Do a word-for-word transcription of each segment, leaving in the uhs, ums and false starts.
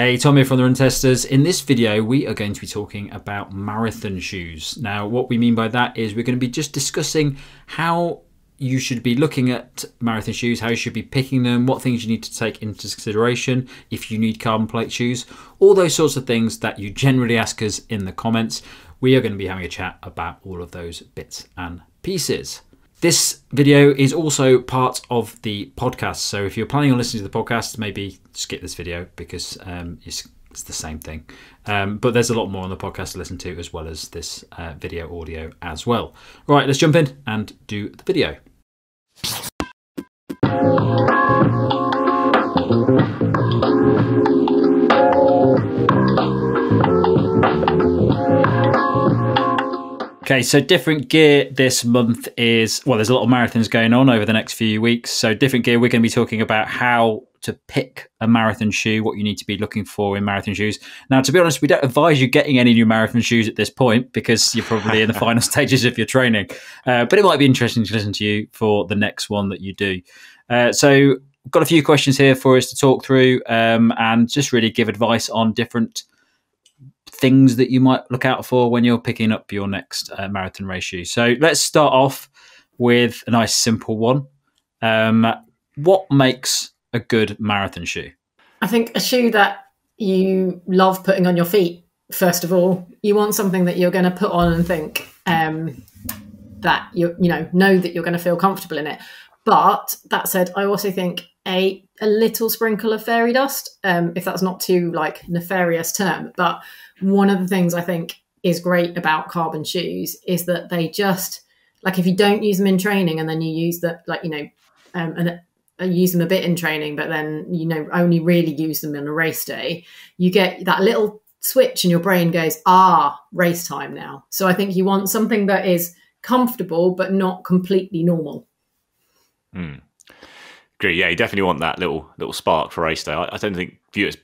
Hey, Tommy from The Run Testers. In this video, we are going to be talking about marathon shoes. Now, what we mean by that is we're going to be just discussing how you should be looking at marathon shoes, how you should be picking them, what things you need to take into consideration if you need carbon plate shoes, all those sorts of things that you generally ask us in the comments. We are going to be having a chat about all of those bits and pieces. This video is also part of the podcast, so if you're planning on listening to the podcast, maybe skip this video because um, it's, it's the same thing. Um, but there's a lot more on the podcast to listen to as well as this uh, video audio as well. Right, let's jump in and do the video. Okay, so different gear this month is, well, there's a lot of marathons going on over the next few weeks. So different gear, we're going to be talking about how to pick a marathon shoe, what you need to be looking for in marathon shoes. Now, to be honest, we don't advise you getting any new marathon shoes at this point because you're probably in the final stages of your training. Uh, but it might be interesting to listen to you for the next one that you do. Uh, so we've got a few questions here for us to talk through um, and just really give advice on different things that you might look out for when you're picking up your next uh, marathon race shoe. So let's start off with a nice simple one. Um, what makes a good marathon shoe? I think a shoe that you love putting on your feet, first of all. You want something that you're going to put on and think um, that, you you know, know that you're going to feel comfortable in it. But that said, I also think a, a little sprinkle of fairy dust, um, if that's not too like nefarious term, but one of the things I think is great about carbon shoes is that they just, like, if you don't use them in training and then you use that, like, you know, um, and uh, use them a bit in training, but then, you know, only really use them on a race day, you get that little switch and your brain goes, ah, race time now. So I think you want something that is comfortable, but not completely normal. Mm. Agree. Yeah, you definitely want that little, little spark for race day. I, I don't think viewers,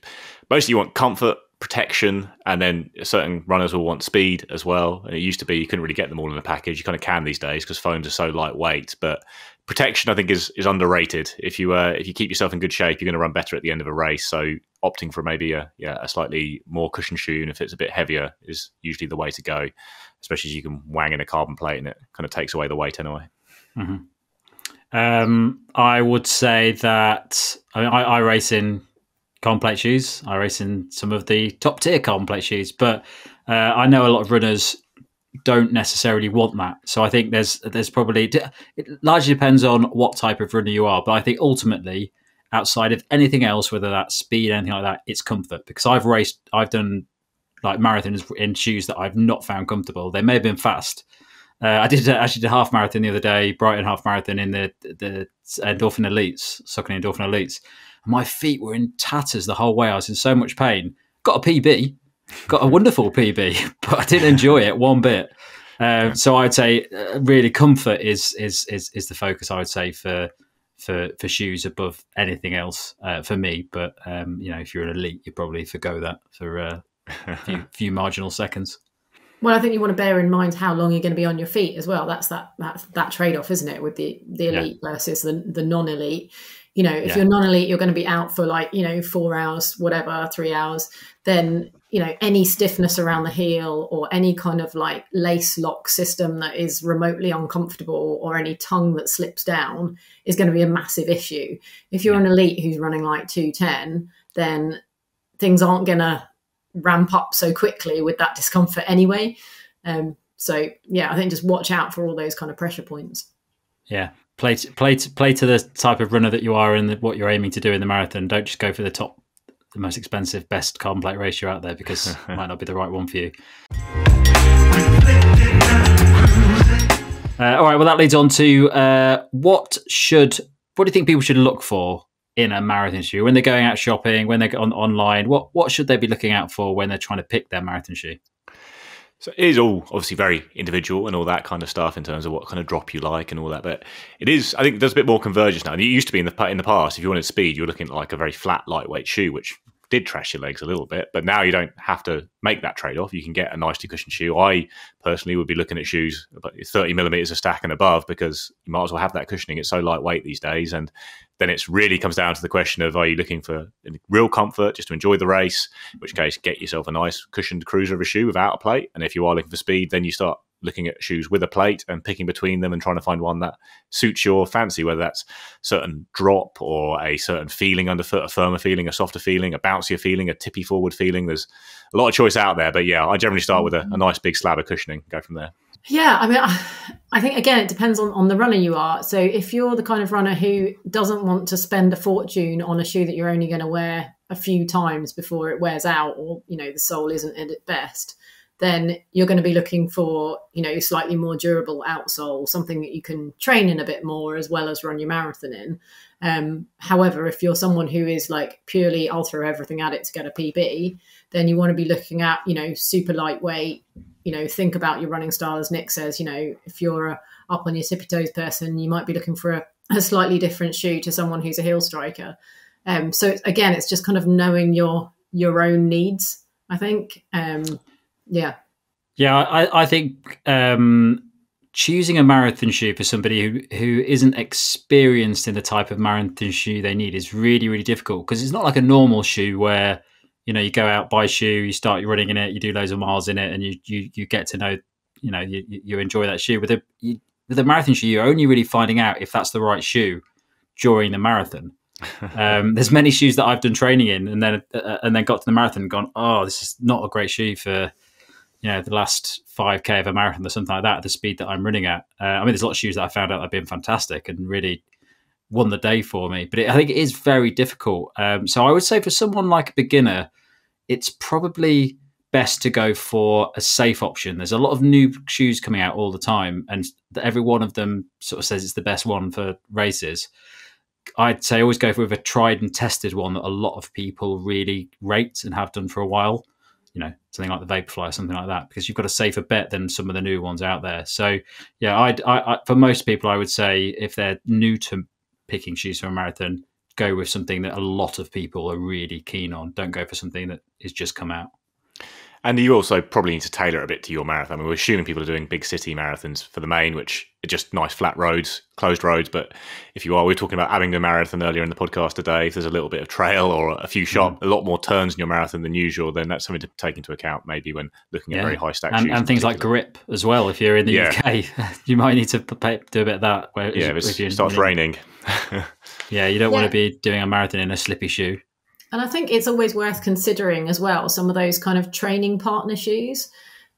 mostly you want comfort, protection, and then certain runners will want speed as well. And it used to be you couldn't really get them all in a package. You kind of can these days because foams are so lightweight. But protection, I think, is is underrated. If you uh, if you keep yourself in good shape, you're going to run better at the end of a race. So opting for maybe a yeah a slightly more cushioned shoe, and if it's a bit heavier, is usually the way to go. Especially as you can wang in a carbon plate, and it kind of takes away the weight anyway. Mm-hmm. um, I would say that I mean I, I race in carbon plate shoes. I race in some of the top tier carbon plate shoes, but uh, I know a lot of runners don't necessarily want that. So I think there's there's probably, it largely depends on what type of runner you are. But I think ultimately, outside of anything else, whether that's speed, anything like that, it's comfort. Because I've raced, I've done like marathons in shoes that I've not found comfortable. They may have been fast. Uh, I did uh, actually did a half marathon the other day, Brighton half marathon in the the Endorphin Elites, Sucking Endorphin Elites. My feet were in tatters the whole way. I was in so much pain. Got a P B, got a wonderful P B, but I didn't enjoy it one bit. Uh, so I'd say uh, really comfort is, is is is the focus, I would say, for for for shoes above anything else uh, for me. But um, you know, if you're an elite, you probably forgo that for uh, a few, few marginal seconds. Well, I think you want to bear in mind how long you're going to be on your feet as well. That's that that that trade-off, isn't it, with the the elite yeah. versus the the non-elite. You know, if yeah. you're non-elite, you're going to be out for like, you know, four hours, whatever, three hours. Then, you know, any stiffness around the heel or any kind of like lace lock system that is remotely uncomfortable or any tongue that slips down is going to be a massive issue. If you're yeah. an elite who's running like two ten, then things aren't going to ramp up so quickly with that discomfort anyway. Um, so, yeah, I think just watch out for all those kind of pressure points. Yeah. Play to, play to, play to the type of runner that you are and what you're aiming to do in the marathon. Don't just go for the top, the most expensive, best carbon plate ratio out there because it might not be the right one for you. Uh, all right, well, that leads on to uh, what should, what do you think people should look for in a marathon shoe when they're going out shopping, when they're on online? What what should they be looking out for when they're trying to pick their marathon shoe? So it is all obviously very individual and all that kind of stuff in terms of what kind of drop you like and all that. But it is, I think there's a bit more convergence now. And it used to be in the in the past, if you wanted speed, you were looking at like a very flat, lightweight shoe, which did trash your legs a little bit. But now you don't have to make that trade-off. You can get a nicely cushioned shoe. I personally would be looking at shoes about thirty millimeters a stack and above because you might as well have that cushioning. It's so lightweight these days. And then it really comes down to the question of, are you looking for real comfort just to enjoy the race, in which case get yourself a nice cushioned cruiser of a shoe without a plate. And if you are looking for speed, then you start looking at shoes with a plate and picking between them and trying to find one that suits your fancy, whether that's certain drop or a certain feeling underfoot, a firmer feeling, a softer feeling, a bouncier feeling, a tippy forward feeling. There's a lot of choice out there. But yeah, I generally start with a, a nice big slab of cushioning, go from there. Yeah, I mean, I think, again, it depends on, on the runner you are. So if you're the kind of runner who doesn't want to spend a fortune on a shoe that you're only going to wear a few times before it wears out, or, you know, the sole isn't at its best, then you're going to be looking for, you know, slightly more durable outsole, something that you can train in a bit more as well as run your marathon in. Um, however, if you're someone who is like purely, I'll throw everything at it to get a P B, then you want to be looking at, you know, super lightweight, you know, think about your running style. As Nick says, you know, if you're a up on your tippy toes person, you might be looking for a, a slightly different shoe to someone who's a heel striker. Um, so it's, again, it's just kind of knowing your, your own needs, I think. Um, yeah. Yeah. I, I think, um, choosing a marathon shoe for somebody who, who isn't experienced in the type of marathon shoe they need is really, really difficult, because it's not like a normal shoe where, you know, you go out, buy a shoe, you start running in it, you do loads of miles in it, and you you you get to know, you know, you, you enjoy that shoe. With a you, with a marathon shoe, you're only really finding out if that's the right shoe during the marathon. Um, there's many shoes that I've done training in, and then uh, and then got to the marathon and gone, oh, this is not a great shoe for, you know, the last five K of a marathon or something like that, at the speed that I'm running at. Uh, I mean, there's a lot of shoes that I found out that have been fantastic and really won the day for me, but it, I think it is very difficult. Um, so I would say for someone like a beginner, it's probably best to go for a safe option. There's a lot of new shoes coming out all the time, and every one of them sort of says it's the best one for races. I'd say always go for a tried and tested one that a lot of people really rate and have done for a while. You know, something like the Vaporfly or something like that, because you've got a safer bet than some of the new ones out there. So yeah, I'd, I, I, for most people, I would say if they're new to picking shoes for a marathon, go with something that a lot of people are really keen on. Don't go for something that has just come out. And you also probably need to tailor a bit to your marathon. I mean, we're assuming people are doing big city marathons for the main, which are just nice flat roads, closed roads. But if you are, we were talking about Abingdon Marathon earlier in the podcast today. If there's a little bit of trail or a few sharp, yeah. a lot more turns in your marathon than usual, then that's something to take into account maybe when looking at yeah. very high stack and, shoes. And things like grip as well. If you're in the yeah. U K, you might need to pay, do a bit of that. Where yeah, if, if it starts raining. yeah, you don't yeah. want to be doing a marathon in a slippy shoe. And I think it's always worth considering as well some of those kind of training partner shoes.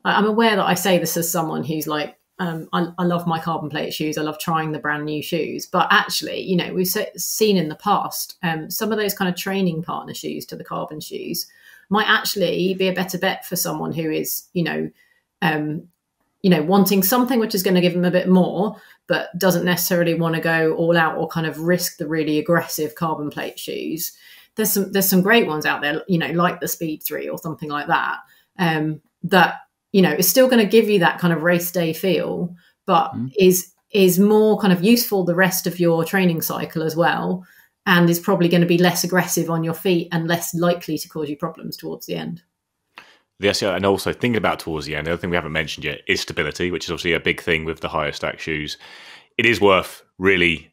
I'm aware that I say this as someone who's like, um, I, I love my carbon plate shoes. I love trying the brand new shoes. But actually, you know, we've seen in the past um, some of those kind of training partner shoes to the carbon shoes might actually be a better bet for someone who is, you know, um, you know, wanting something which is going to give them a bit more, but doesn't necessarily want to go all out or kind of risk the really aggressive carbon plate shoes. There's some, there's some great ones out there, you know, like the Speed three or something like that, um, that, you know, is still going to give you that kind of race day feel, but mm. is is more kind of useful the rest of your training cycle as well, and is probably going to be less aggressive on your feet and less likely to cause you problems towards the end. Yes, and also thinking about towards the end, the other thing we haven't mentioned yet is stability, which is obviously a big thing with the higher stack shoes. It is worth really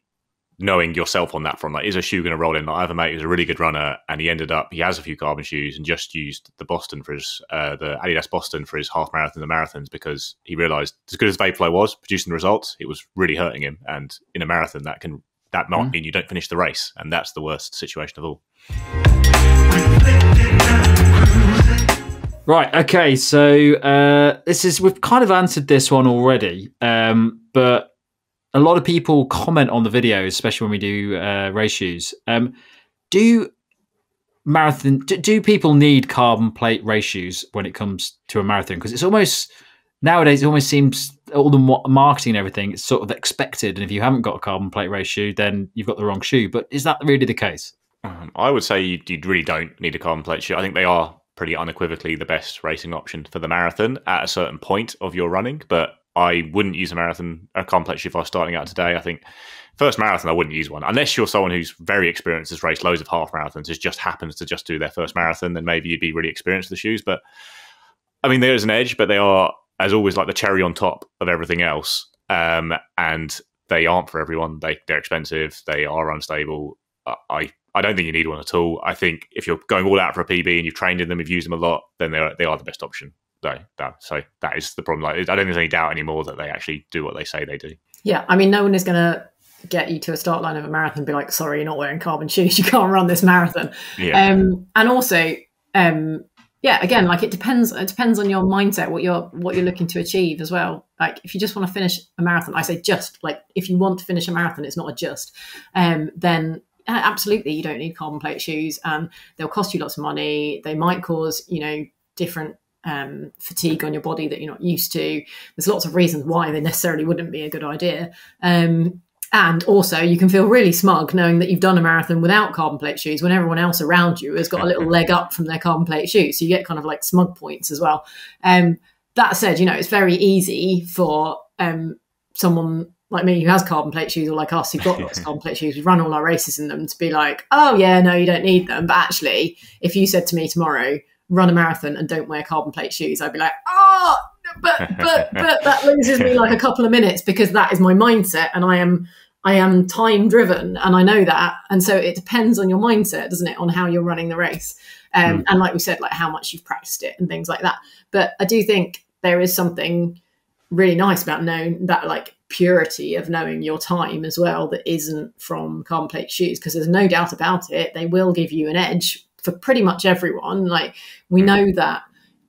knowing yourself on that front, like, is a shoe going to roll in? Like, I have a mate who's a really good runner, and he ended up, he has a few carbon shoes and just used the Boston for his, uh, the Adidas Boston for his half marathons and marathons, because he realised as good as Vaporfly was producing the results, it was really hurting him. And in a marathon, that can that might mm. mean you don't finish the race, and that's the worst situation of all. Right. Okay. So uh, this is we've kind of answered this one already, um, but a lot of people comment on the videos, especially when we do uh, race shoes. Um, do marathon? Do, do people need carbon plate race shoes when it comes to a marathon? Because it's almost nowadays, it almost seems all the marketing and everything is sort of expected. And if you haven't got a carbon plate race shoe, then you've got the wrong shoe. But is that really the case? Um, I would say you, you really don't need a carbon plate shoe. I think they are pretty unequivocally the best racing option for the marathon at a certain point of your running, but I wouldn't use a marathon, a complex shoe if I was starting out today. I think first marathon, I wouldn't use one. Unless you're someone who's very experienced, has raced loads of half marathons, who just happens to just do their first marathon, then maybe you'd be really experienced with the shoes. But I mean, there is an edge, but they are, as always, like the cherry on top of everything else. Um, and they aren't for everyone. They, they're expensive. They are unstable. I I don't think you need one at all. I think if you're going all out for a P B and you've trained in them, you've used them a lot, then they are, they are the best option. So that, so that is the problem. Like, I don't think there's any doubt anymore that they actually do what they say they do. Yeah, I mean, no one is going to get you to a start line of a marathon and be like, sorry, you're not wearing carbon shoes, you can't run this marathon. Yeah. Um, and also, um, yeah, again, like it depends. It depends on your mindset, what you're what you're looking to achieve as well. Like if you just want to finish a marathon, I say just like if you want to finish a marathon, it's not a just. Um, then absolutely, you don't need carbon plate shoes, and they'll cost you lots of money. They might cause you know different um, fatigue on your body that you're not used to. There's lots of reasons why they necessarily wouldn't be a good idea. Um, And also you can feel really smug knowing that you've done a marathon without carbon plate shoes when everyone else around you has got a little leg up from their carbon plate shoes. So you get kind of like smug points as well. Um, that said, you know, it's very easy for um, someone like me who has carbon plate shoes, or like us who've got lots of carbon plate shoes, we run all our races in them, to be like, oh yeah, no, you don't need them. But actually, if you said to me tomorrow, run a marathon and don't wear carbon plate shoes, I'd be like, oh, but but but that loses me like a couple of minutes, because that is my mindset, and I am I am time driven, and I know that. And so it depends on your mindset, doesn't it, on how you're running the race, um, mm. and like we said, like how much you've practiced it and things like that. But I do think there is something really nice about knowing that like purity of knowing your time as well, that isn't from carbon plate shoes, because there's no doubt about it, they will give you an edge for pretty much everyone. Like we mm. know that.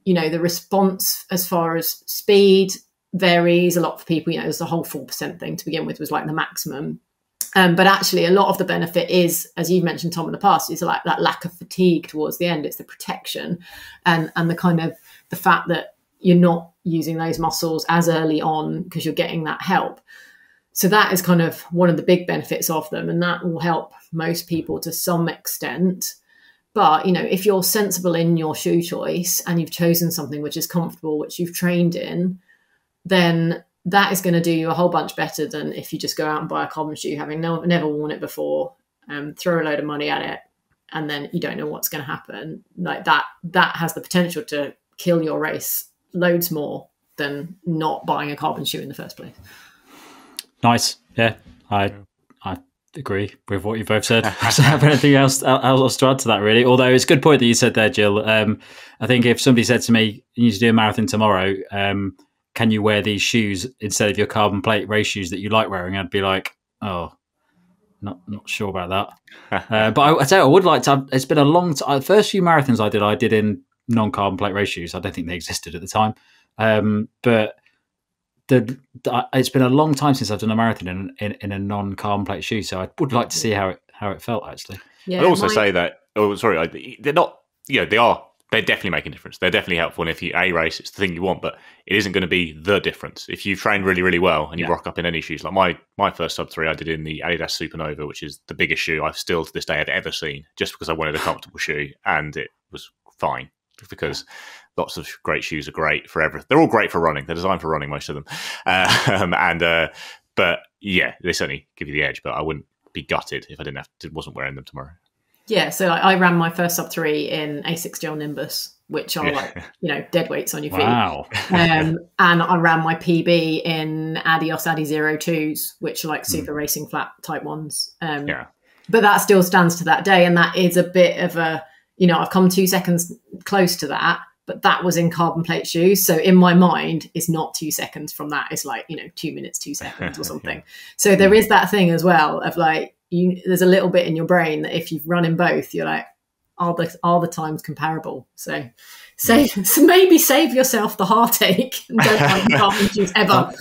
You know, the response as far as speed varies a lot for people. You know, there's the whole four percent thing to begin with was like the maximum. Um, but actually a lot of the benefit is, as you've mentioned, Tom, in the past, is like that lack of fatigue towards the end. It's the protection and, and the kind of the fact that you're not using those muscles as early on because you're getting that help. So that is kind of one of the big benefits of them. And that will help most people to some extent. But, you know, if you're sensible in your shoe choice and you've chosen something which is comfortable, which you've trained in, then that is going to do you a whole bunch better than if you just go out and buy a carbon shoe, having no, never worn it before, um, throw a load of money at it, and then you don't know what's going to happen. Like that, that has the potential to kill your race loads more than not buying a carbon shoe in the first place. Nice. Yeah, I agree with what you both said. I don't have anything else, else to add to that, really. Although it's a good point that you said there, Jill. Um, I think if somebody said to me, you need to do a marathon tomorrow, um, can you wear these shoes instead of your carbon plate race shoes that you like wearing? I'd be like, oh, not not sure about that. uh, but I, I tell you, I would like to have, it's been a long time. The first few marathons I did, I did in non-carbon plate race shoes. I don't think they existed at the time. Um, but The, the, it's been a long time since I've done a marathon in in, in a non-carbon plate shoe, so I would like to see how it how it felt actually. Yeah, I'd also my... say that. Oh, sorry, I, they're not. You know, they are. They're definitely making a difference. They're definitely helpful. And if you a race, it's the thing you want, but it isn't going to be the difference. If you've trained really, really well and you yeah. rock up in any shoes, like my my first sub three, I did in the Adidas Supernova, which is the biggest shoe I've still to this day have ever seen, just because I wanted a comfortable shoe, and it was fine because. Yeah. Lots of great shoes are great for everything. They're all great for running. They're designed for running, most of them. Um, and uh, but yeah, they certainly give you the edge. But I wouldn't be gutted if I didn't have to, wasn't wearing them tomorrow. Yeah, so I, I ran my first sub three in Asics Gel Nimbus, which are yeah. like you know dead weights on your feet. Wow. um, and I ran my P B in Adios Adi Zero Twos, which are like super mm. racing flat type ones. Um, yeah. But that still stands to that day, and that is a bit of a you know I've come two seconds close to that. But that was in carbon plate shoes. So in my mind, it's not two seconds from that. It's like, you know, two minutes, two seconds or something. yeah. So there is that thing as well of like, you, there's a little bit in your brain that if you've run in both, you're like, are the, are the times comparable? So, save, yeah. so maybe save yourself the heartache and don't run in carbon shoes ever.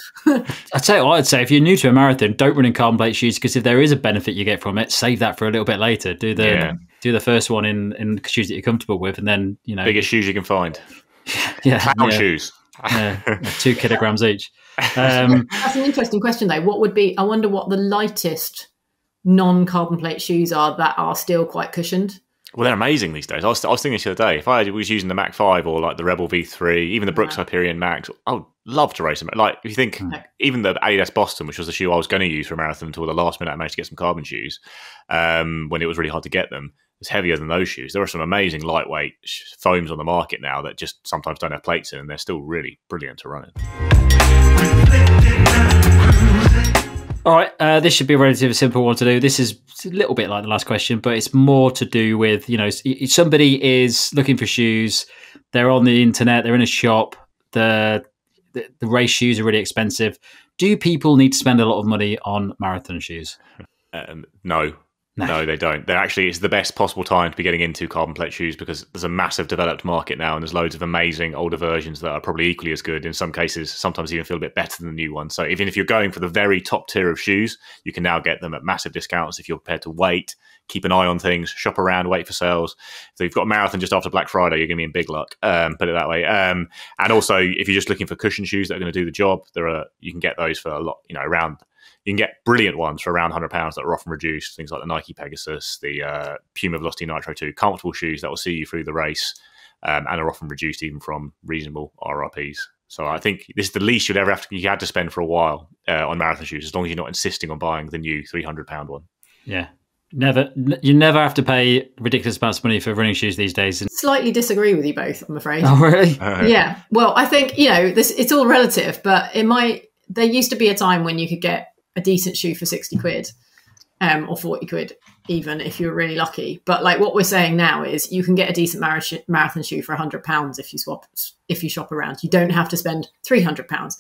I'd say what I'd say, if you're new to a marathon, don't run in carbon plate shoes, because if there is a benefit you get from it, save that for a little bit later. Do the... Yeah. Do the first one in, in shoes that you're comfortable with, and then you know biggest shoes you can find. yeah, clown yeah. shoes, yeah, two kilograms each. Um, That's an interesting question, though. What would be? I wonder what the lightest non-carbon plate shoes are that are still quite cushioned. Well, they're amazing these days. I was, I was thinking this the other day. If I was using the Mach five or like the Rebel V three, even the Brooks Hyperion Max, I would love to race them. Like if you think okay. even the Adidas Boston, which was the shoe I was going to use for a marathon until the last minute, I managed to get some carbon shoes um, when it was really hard to get them. It's heavier than those shoes. There are some amazing lightweight foams on the market now that just sometimes don't have plates in, and they're still really brilliant to run in. All right, uh, this should be a relatively simple one to do. This is a little bit like the last question, but it's more to do with, you know, if somebody is looking for shoes, they're on the internet, they're in a shop, the, the, the race shoes are really expensive. Do people need to spend a lot of money on marathon shoes? Um, no. No. no, they don't. They're actually, it's the best possible time to be getting into carbon plate shoes because there's a massive developed market now and there's loads of amazing older versions that are probably equally as good in some cases, sometimes even feel a bit better than the new ones. So even if you're going for the very top tier of shoes, you can now get them at massive discounts if you're prepared to wait, keep an eye on things, shop around, wait for sales. So you've got a marathon just after Black Friday, you're going to be in big luck, um, put it that way. Um, and also, if you're just looking for cushion shoes that are going to do the job, there are you can get those for a lot, you know, around... You can get brilliant ones for around one hundred pounds that are often reduced, things like the Nike Pegasus, the uh, Puma Velocity Nitro two, comfortable shoes that will see you through the race um, and are often reduced even from reasonable R R Ps. So I think this is the least you'd ever have to, you had to spend for a while uh, on marathon shoes, as long as you're not insisting on buying the new three hundred pound one. Yeah. Never, you never have to pay ridiculous amounts of money for running shoes these days. Slightly disagree with you both, I'm afraid. Oh, really? Uh, yeah. Well, I think, you know, this it's all relative, but it might, there used to be a time when you could get a decent shoe for sixty quid um, or forty quid, even if you're really lucky. But like what we're saying now is you can get a decent marathon shoe for one hundred pounds if you swap, if you shop around. You don't have to spend three hundred pounds.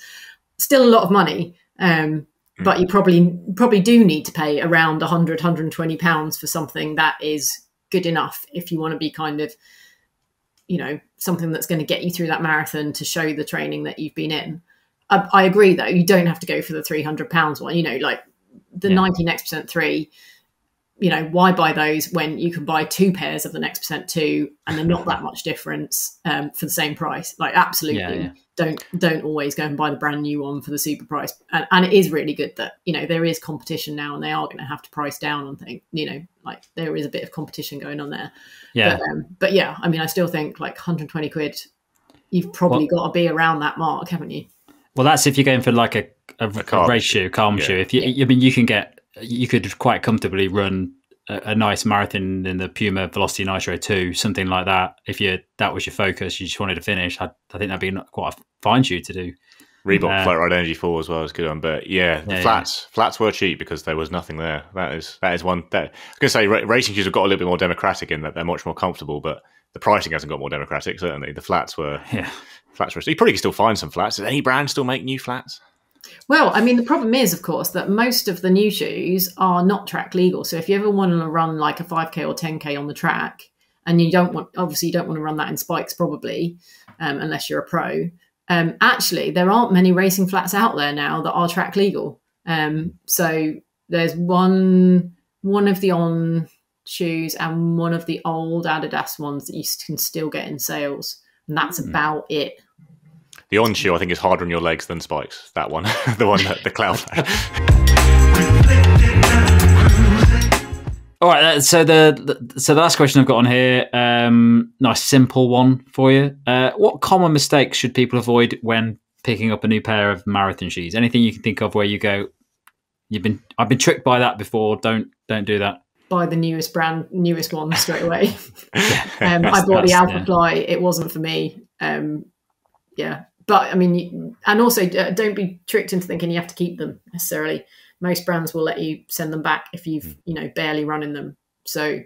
Still a lot of money, um, mm. but you probably probably do need to pay around one hundred, one hundred twenty pounds for something that is good enough if you want to be kind of, you know, something that's going to get you through that marathon to show the training that you've been in. I agree, though. You don't have to go for the three hundred pounds one. You know, like the yeah. ninety Next Percent three, you know, why buy those when you can buy two pairs of the Next Percent two and they're not that much difference um, for the same price? Like, absolutely. Yeah, yeah. Don't don't always go and buy the brand new one for the super price. And, and it is really good that, you know, there is competition now and they are going to have to price down on things. You know, like there is a bit of competition going on there. Yeah. But, um, but yeah, I mean, I still think like one hundred twenty quid, you've probably well, got to be around that mark, haven't you? Well, that's if you're going for like a, a, a, a race shoe, calm yeah. shoe. If you, yeah. I mean, you can get, you could quite comfortably run a, a nice marathon in the Puma Velocity Nitro two, something like that. If you that was your focus, you just wanted to finish. I, I think that'd be quite a fine shoe to do. Reebok uh, Flat Ride Energy four as well is a good one, but yeah, the yeah, flats yeah. flats were cheap because there was nothing there. That is that is one. That, I was going to say ra racing shoes have got a little bit more democratic in that they're much more comfortable, but the pricing hasn't got more democratic. Certainly, the flats were. Yeah. Flats were, you probably can still find some flats. Does any brand still make new flats? Well, I mean, the problem is, of course, that most of the new shoes are not track legal. So if you ever want to run like a five K or ten K on the track, and you don't want, obviously, you don't want to run that in spikes, probably, um, unless you're a pro. Um, actually, there aren't many racing flats out there now that are track legal. Um, so there's one, one of the On shoes and one of the old Adidas ones that you can still get in sales. And that's mm. about it. The On shoe, I think, is harder on your legs than spikes. That one, the one, that, the cloud. All right. So the, the so the last question I've got on here, um, nice simple one for you. Uh, what common mistakes should people avoid when picking up a new pair of marathon shoes? Anything you can think of where you go, you've been, I've been tricked by that before. Don't don't do that. Buy the newest brand, newest one straight away. um, I bought the Alphafly. Yeah. It wasn't for me. Um, yeah. But I mean, you, and also uh, don't be tricked into thinking you have to keep them necessarily. Most brands will let you send them back if you've, mm. you know, barely run in them. So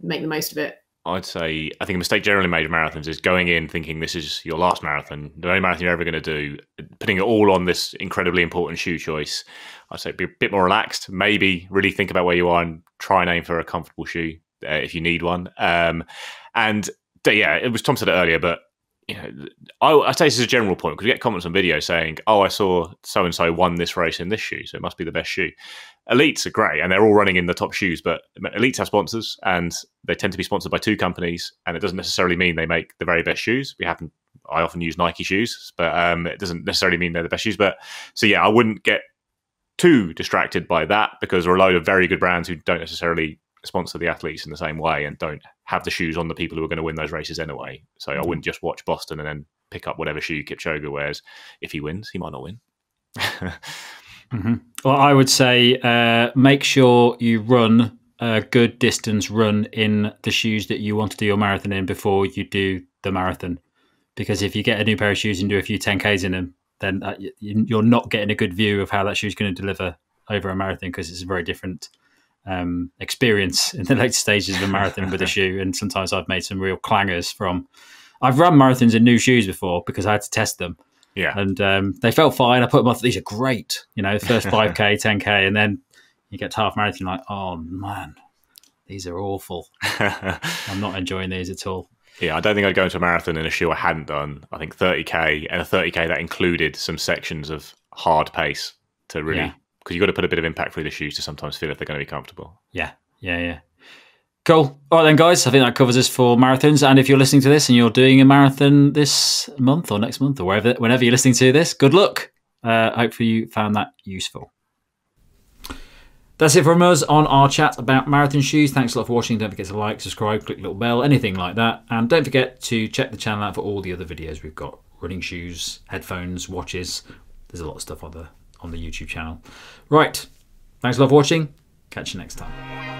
make the most of it. I'd say, I think a mistake generally made in marathons is going in thinking this is your last marathon, the only marathon you're ever going to do, putting it all on this incredibly important shoe choice. I'd say be a bit more relaxed, maybe really think about where you are and try and aim for a comfortable shoe uh, if you need one. Um, and yeah, it was Tom said it earlier, but you know, I, I say this is a general point because we get comments on video saying, oh, I saw so-and-so won this race in this shoe, so it must be the best shoe. Elites are great and they're all running in the top shoes, but Elites have sponsors and they tend to be sponsored by two companies, and it doesn't necessarily mean they make the very best shoes. We happen, I often use Nike shoes, but um, it doesn't necessarily mean they're the best shoes. But so yeah, I wouldn't get too distracted by that because there are a load of very good brands who don't necessarily sponsor the athletes in the same way and don't have the shoes on the people who are going to win those races anyway. So I wouldn't just watch Boston and then pick up whatever shoe Kipchoge wears. If he wins, he might not win. Mm-hmm. Well, I would say uh, make sure you run a good distance run in the shoes that you want to do your marathon in before you do the marathon. Because if you get a new pair of shoes and do a few ten Ks in them, then uh, you're not getting a good view of how that shoe's going to deliver over a marathon, because it's a very different um, experience in the late stages of a marathon with a shoe. And sometimes I've made some real clangers from, I've run marathons in new shoes before because I had to test them. Yeah. And um, they felt fine. I put them on, these are great, you know, first five K, ten K. And then you get to half marathon, like, oh man, these are awful. I'm not enjoying these at all. Yeah, I don't think I'd go into a marathon in a shoe I hadn't done. I think thirty K, and a thirty K that included some sections of hard pace to really, because yeah. you've got to put a bit of impact through the shoes to sometimes feel if they're going to be comfortable. Yeah, yeah, yeah. Cool. All right then, guys, I think that covers us for marathons. And if you're listening to this and you're doing a marathon this month or next month or wherever, whenever you're listening to this, good luck. Uh, hopefully you found that useful. That's it from us on our chat about marathon shoes. Thanks a lot for watching. Don't forget to like, subscribe, click the little bell, anything like that. And don't forget to check the channel out for all the other videos we've got. Running shoes, headphones, watches. There's a lot of stuff on the, on the YouTube channel. Right. Thanks a lot for watching. Catch you next time.